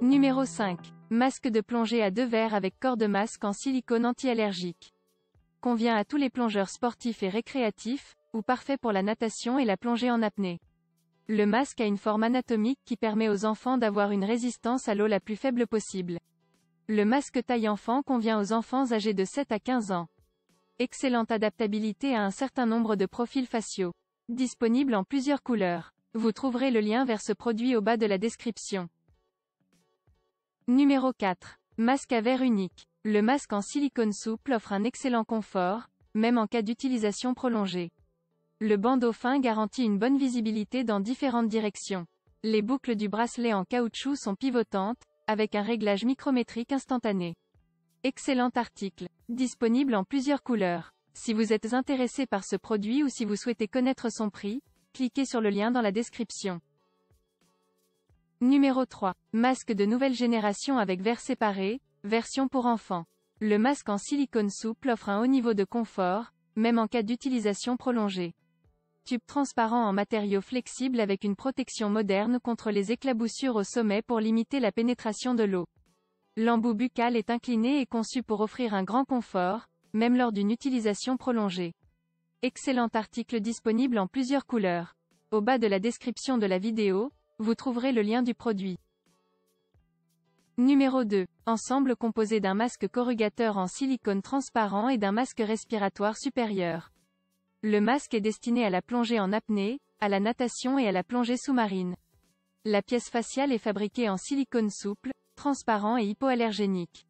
Numéro 5. Masque de plongée à deux verres avec corps de masque en silicone anti-allergique. Convient à tous les plongeurs sportifs et récréatifs, ou parfait pour la natation et la plongée en apnée. Le masque a une forme anatomique qui permet aux enfants d'avoir une résistance à l'eau la plus faible possible. Le masque taille enfant convient aux enfants âgés de 7 à 15 ans. Excellente adaptabilité à un certain nombre de profils faciaux. Disponible en plusieurs couleurs. Vous trouverez le lien vers ce produit au bas de la description. Numéro 4. Masque à verre unique. Le masque en silicone souple offre un excellent confort, même en cas d'utilisation prolongée. Le bandeau fin garantit une bonne visibilité dans différentes directions. Les boucles du bracelet en caoutchouc sont pivotantes, avec un réglage micrométrique instantané. Excellent article, disponible en plusieurs couleurs. Si vous êtes intéressé par ce produit ou si vous souhaitez connaître son prix, cliquez sur le lien dans la description. Numéro 3. Masque de nouvelle génération avec verre séparé, version pour enfants. Le masque en silicone souple offre un haut niveau de confort, même en cas d'utilisation prolongée. Tube transparent en matériau flexible avec une protection moderne contre les éclaboussures au sommet pour limiter la pénétration de l'eau. L'embout buccal est incliné et conçu pour offrir un grand confort, même lors d'une utilisation prolongée. Excellent article disponible en plusieurs couleurs. Au bas de la description de la vidéo, vous trouverez le lien du produit. Numéro 2. Ensemble composé d'un masque corrugateur en silicone transparent et d'un masque respiratoire supérieur. Le masque est destiné à la plongée en apnée, à la natation et à la plongée sous-marine. La pièce faciale est fabriquée en silicone souple, transparent et hypoallergénique.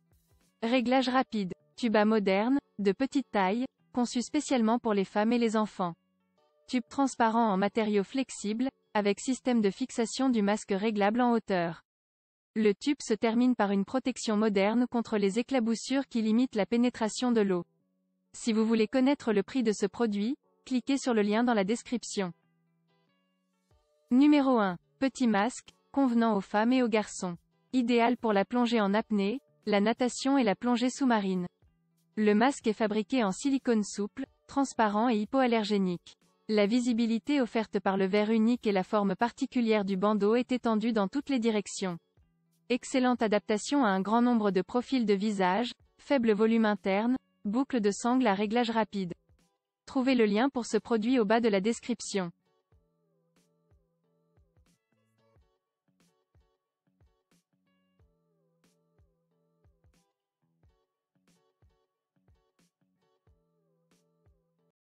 Réglage rapide, tube à moderne, de petite taille, conçu spécialement pour les femmes et les enfants. Tube transparent en matériau flexible, avec système de fixation du masque réglable en hauteur. Le tube se termine par une protection moderne contre les éclaboussures qui limitent la pénétration de l'eau. Si vous voulez connaître le prix de ce produit, cliquez sur le lien dans la description. Numéro 1. Petit masque, convenant aux femmes et aux garçons. Idéal pour la plongée en apnée, la natation et la plongée sous-marine. Le masque est fabriqué en silicone souple, transparent et hypoallergénique. La visibilité offerte par le verre unique et la forme particulière du bandeau est étendue dans toutes les directions. Excellente adaptation à un grand nombre de profils de visage, faible volume interne, boucle de sangle à réglage rapide. Trouvez le lien pour ce produit au bas de la description.